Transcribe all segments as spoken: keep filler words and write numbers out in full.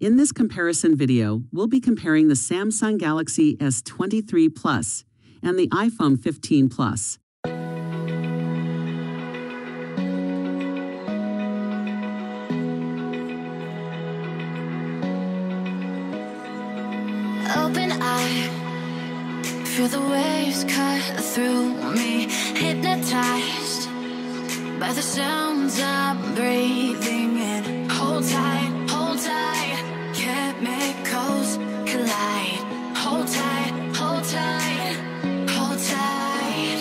In this comparison video, we'll be comparing the Samsung Galaxy S twenty-three Plus and the iPhone fifteen Plus. Open eye, feel the waves cut through me, hypnotized by the sounds I'm breathing in. Hold tight, hold tight, chemicals collide. Hold tight, hold tight, hold tight.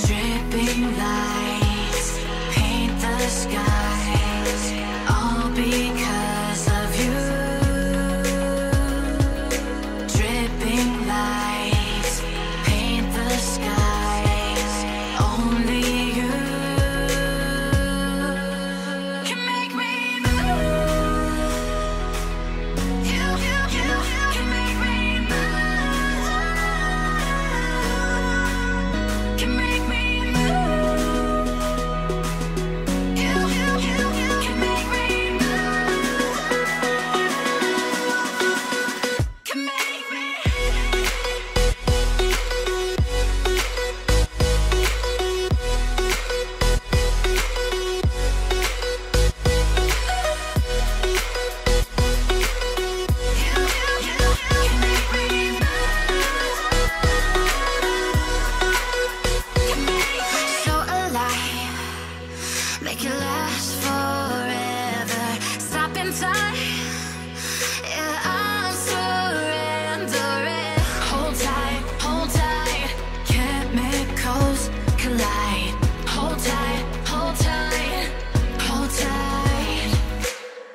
Dripping lights paint the skies, all because of you. Dripping lights paint the skies, only you can make me move. You, you, you, you can make me move. Can make me move. You, you, you, you can make me move. Can make Make it last forever. Stop in time. Yeah, I'm surrendering. Hold tight, hold tight. Chemicals collide. Hold tight, hold tight, hold tight.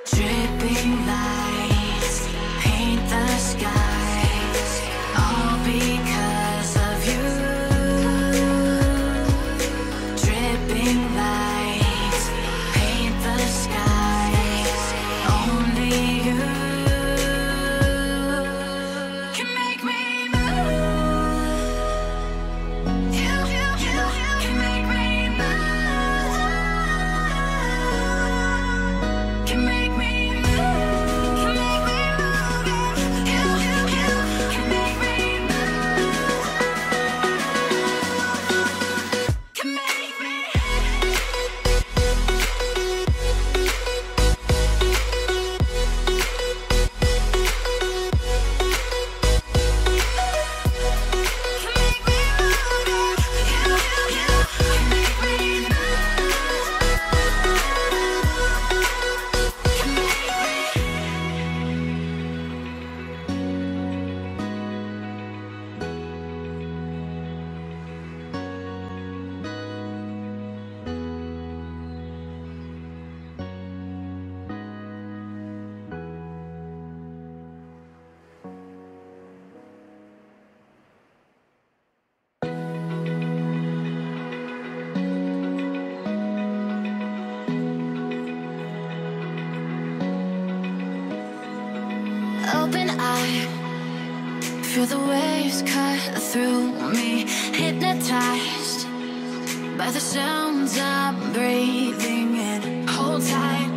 Dripping lights paint the skies, all because of you. Dripping lights. Open eye, feel the waves cut through me, hypnotized by the sounds I'm breathing in. Hold tight.